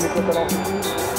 Nicolas.